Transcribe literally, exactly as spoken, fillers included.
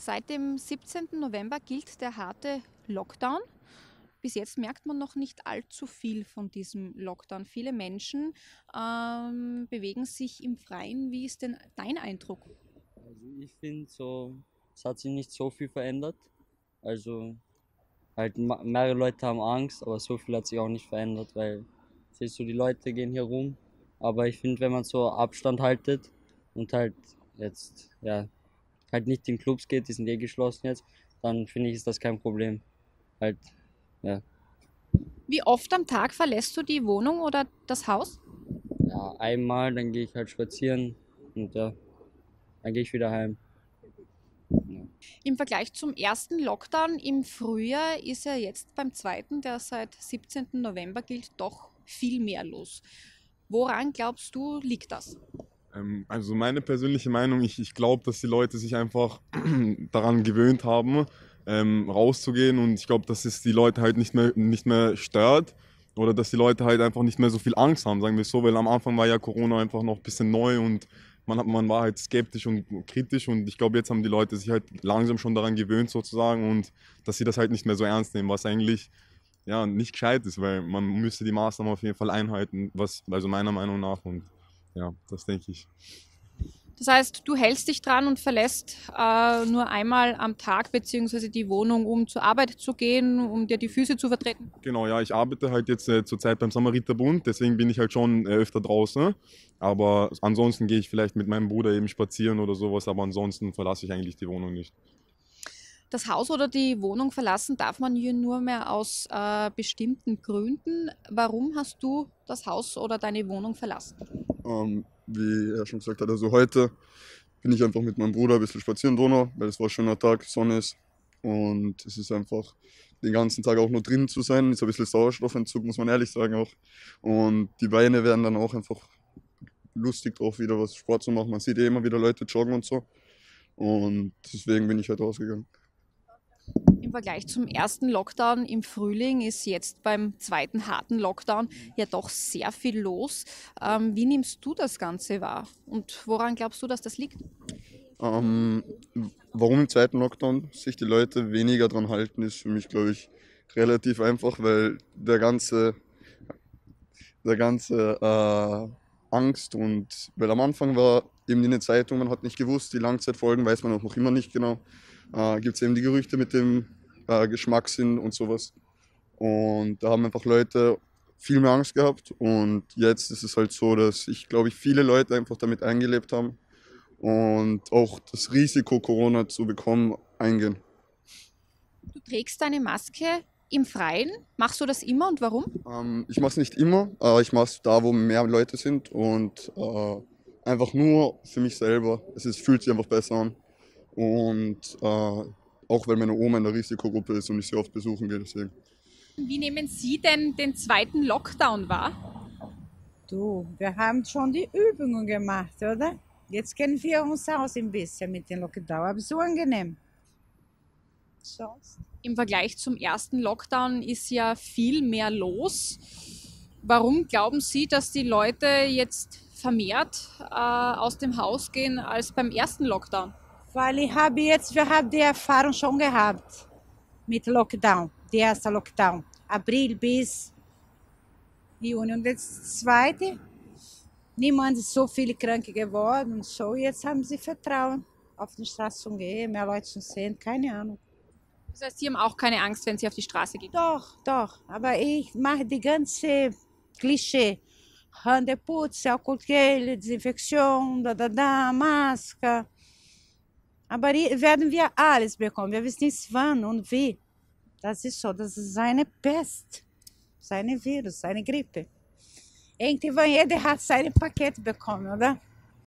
Seit dem siebzehnten November gilt der harte Lockdown. Bis jetzt merkt man noch nicht allzu viel von diesem Lockdown. Viele Menschen ähm, bewegen sich im Freien. Wie ist denn dein Eindruck? Also ich finde, so, es hat sich nicht so viel verändert. Also halt mehrere Leute haben Angst, aber so viel hat sich auch nicht verändert, weil siehst du, die Leute gehen hier rum. Aber ich finde, wenn man so Abstand haltet und halt jetzt ja halt nicht in Clubs geht, die sind eh geschlossen jetzt, dann finde ich, ist das kein Problem. Halt. Ja. Wie oft am Tag verlässt du die Wohnung oder das Haus? Ja, einmal, dann gehe ich halt spazieren und ja, dann gehe ich wieder heim. Ja. Im Vergleich zum ersten Lockdown im Frühjahr ist ja jetzt beim zweiten, der seit siebzehnten November gilt, doch viel mehr los. Woran glaubst du, liegt das? Ähm, also meine persönliche Meinung, ich, ich glaube, dass die Leute sich einfach daran gewöhnt haben, Ähm, rauszugehen, und ich glaube, dass es die Leute halt nicht mehr, nicht mehr stört oder dass die Leute halt einfach nicht mehr so viel Angst haben, sagen wir so, weil am Anfang war ja Corona einfach noch ein bisschen neu und man, hat, man war halt skeptisch und kritisch, und ich glaube, jetzt haben die Leute sich halt langsam schon daran gewöhnt sozusagen, und dass sie das halt nicht mehr so ernst nehmen, was eigentlich ja nicht gescheit ist, weil man müsste die Maßnahmen auf jeden Fall einhalten, was, also meiner Meinung nach, und ja, das denke ich. Das heißt, du hältst dich dran und verlässt äh, nur einmal am Tag beziehungsweise die Wohnung, um zur Arbeit zu gehen, um dir die Füße zu vertreten? Genau, ja, ich arbeite halt jetzt äh, zurzeit beim Samariterbund, deswegen bin ich halt schon äh, öfter draußen. Aber ansonsten gehe ich vielleicht mit meinem Bruder eben spazieren oder sowas, aber ansonsten verlasse ich eigentlich die Wohnung nicht. Das Haus oder die Wohnung verlassen darf man hier nur mehr aus äh, bestimmten Gründen. Warum hast du das Haus oder deine Wohnung verlassen? Um, wie er schon gesagt hat, also heute bin ich einfach mit meinem Bruder ein bisschen spazieren drunter, weil es war ein schöner Tag, Sonne ist, und es ist einfach den ganzen Tag auch nur drin zu sein, ist ein bisschen Sauerstoffentzug, muss man ehrlich sagen auch, und die Beine werden dann auch einfach lustig drauf, wieder was Sport zu machen, man sieht eh immer wieder Leute joggen und so, und deswegen bin ich halt rausgegangen. Im Vergleich zum ersten Lockdown im Frühling ist jetzt beim zweiten harten Lockdown ja doch sehr viel los. Ähm, wie nimmst du das Ganze wahr und woran glaubst du, dass das liegt? Ähm, warum im zweiten Lockdown sich die Leute weniger dran halten, ist für mich, glaube ich, relativ einfach, weil der ganze, der ganze äh, Angst, und weil am Anfang war eben in den Zeitungen, man hat nicht gewusst, die Langzeitfolgen weiß man auch noch immer nicht genau. Äh, gibt es eben die Gerüchte mit dem äh, Geschmackssinn und sowas. Und da haben einfach Leute viel mehr Angst gehabt, und jetzt ist es halt so, dass ich glaube ich viele Leute einfach damit eingelebt haben und auch das Risiko, Corona zu bekommen, eingehen. Du trägst deine Maske im Freien. Machst du das immer und warum? Ähm, ich mache es nicht immer, aber ich mache es da, wo mehr Leute sind, und äh, einfach nur für mich selber. Es ist, fühlt sich einfach besser an. Und äh, auch weil meine Oma in der Risikogruppe ist und ich sie oft besuchen gehe, deswegen. Wie nehmen Sie denn den zweiten Lockdown wahr? Du, wir haben schon die Übungen gemacht, oder? Jetzt kennen wir uns aus ein bisschen mit dem Lockdown, aber so angenehm. Sonst? Im Vergleich zum ersten Lockdown ist ja viel mehr los. Warum glauben Sie, dass die Leute jetzt vermehrt äh, aus dem Haus gehen als beim ersten Lockdown? Weil ich habe jetzt, wir haben die Erfahrung schon gehabt mit Lockdown, der erste Lockdown, April bis Juni, und das zweite, niemand ist so viel krank geworden und so, jetzt haben sie Vertrauen, auf die Straße zu gehen, mehr Leute zu sehen, keine Ahnung. Das heißt, Sie haben auch keine Angst, wenn Sie auf die Straße gehen? Doch, doch, aber ich mache die ganze Klischee, Hände putzen, Alkoholgel, Desinfektion, da, da, da, Maske. Aber werden wir alles bekommen, wir wissen nicht wann und wie. Das ist so, das ist eine Pest, ein Virus, eine Grippe. Irgendwann jeder hat sein Paket bekommen, oder?